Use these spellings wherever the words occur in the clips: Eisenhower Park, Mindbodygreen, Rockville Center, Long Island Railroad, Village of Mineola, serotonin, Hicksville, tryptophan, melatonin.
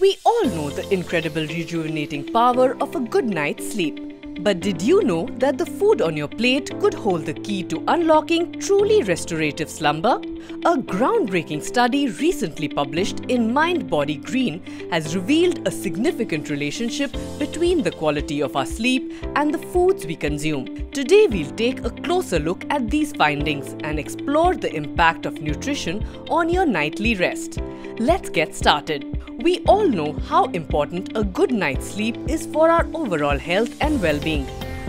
We all know the incredible rejuvenating power of a good night's sleep. But did you know that the food on your plate could hold the key to unlocking truly restorative slumber? A groundbreaking study recently published in Mindbodygreen has revealed a significant relationship between the quality of our sleep and the foods we consume. Today we'll take a closer look at these findings and explore the impact of nutrition on your nightly rest. Let's get started. We all know how important a good night's sleep is for our overall health and well-being.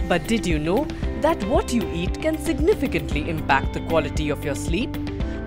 But did you know that what you eat can significantly impact the quality of your sleep?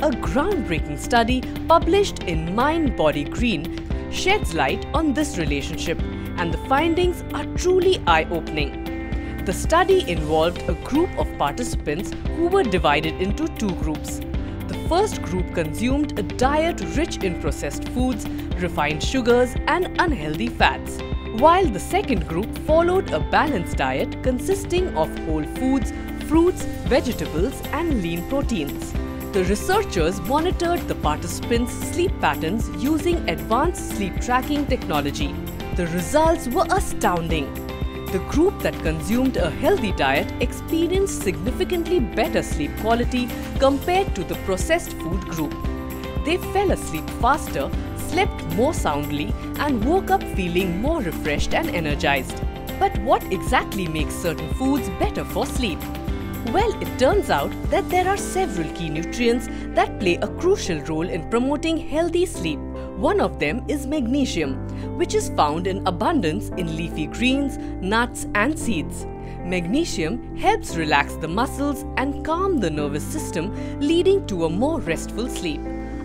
A groundbreaking study published in Mindbodygreen sheds light on this relationship, and the findings are truly eye-opening. The study involved a group of participants who were divided into two groups. The first group consumed a diet rich in processed foods, refined sugars and unhealthy fats, while the second group followed a balanced diet consisting of whole foods, fruits, vegetables and lean proteins. The researchers monitored the participants' sleep patterns using advanced sleep tracking technology. The results were astounding. The group that consumed a healthy diet experienced significantly better sleep quality compared to the processed food group. They fell asleep faster, slept more soundly and woke up feeling more refreshed and energized. But what exactly makes certain foods better for sleep? Well, it turns out that there are several key nutrients that play a crucial role in promoting healthy sleep. One of them is magnesium, which is found in abundance in leafy greens, nuts and seeds. Magnesium helps relax the muscles and calm the nervous system, leading to a more restful sleep.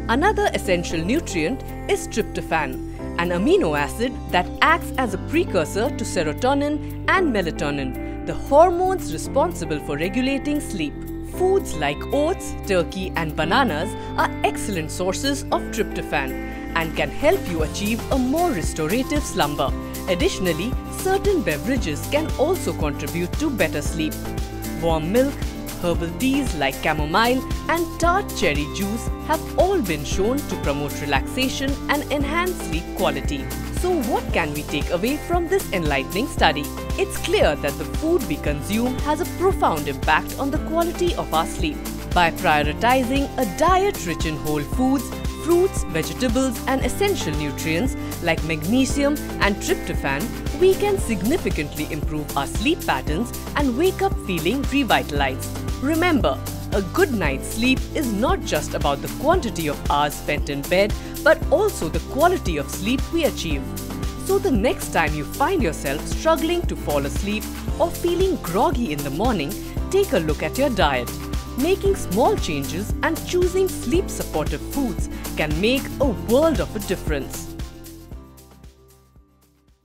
Another essential nutrient is tryptophan, an amino acid that acts as a precursor to serotonin and melatonin, the hormones responsible for regulating sleep. Foods like oats, turkey and bananas are excellent sources of tryptophan and can help you achieve a more restorative slumber. Additionally, certain beverages can also contribute to better sleep. Warm milk, herbal teas like chamomile and tart cherry juice have all been shown to promote relaxation and enhance sleep quality. So what can we take away from this enlightening study? It's clear that the food we consume has a profound impact on the quality of our sleep. By prioritizing a diet rich in whole foods, fruits, vegetables and essential nutrients like magnesium and tryptophan, we can significantly improve our sleep patterns and wake up feeling revitalized. Remember, a good night's sleep is not just about the quantity of hours spent in bed, but also the quality of sleep we achieve. So the next time you find yourself struggling to fall asleep or feeling groggy in the morning, take a look at your diet. Making small changes and choosing sleep-supportive foods can make a world of a difference.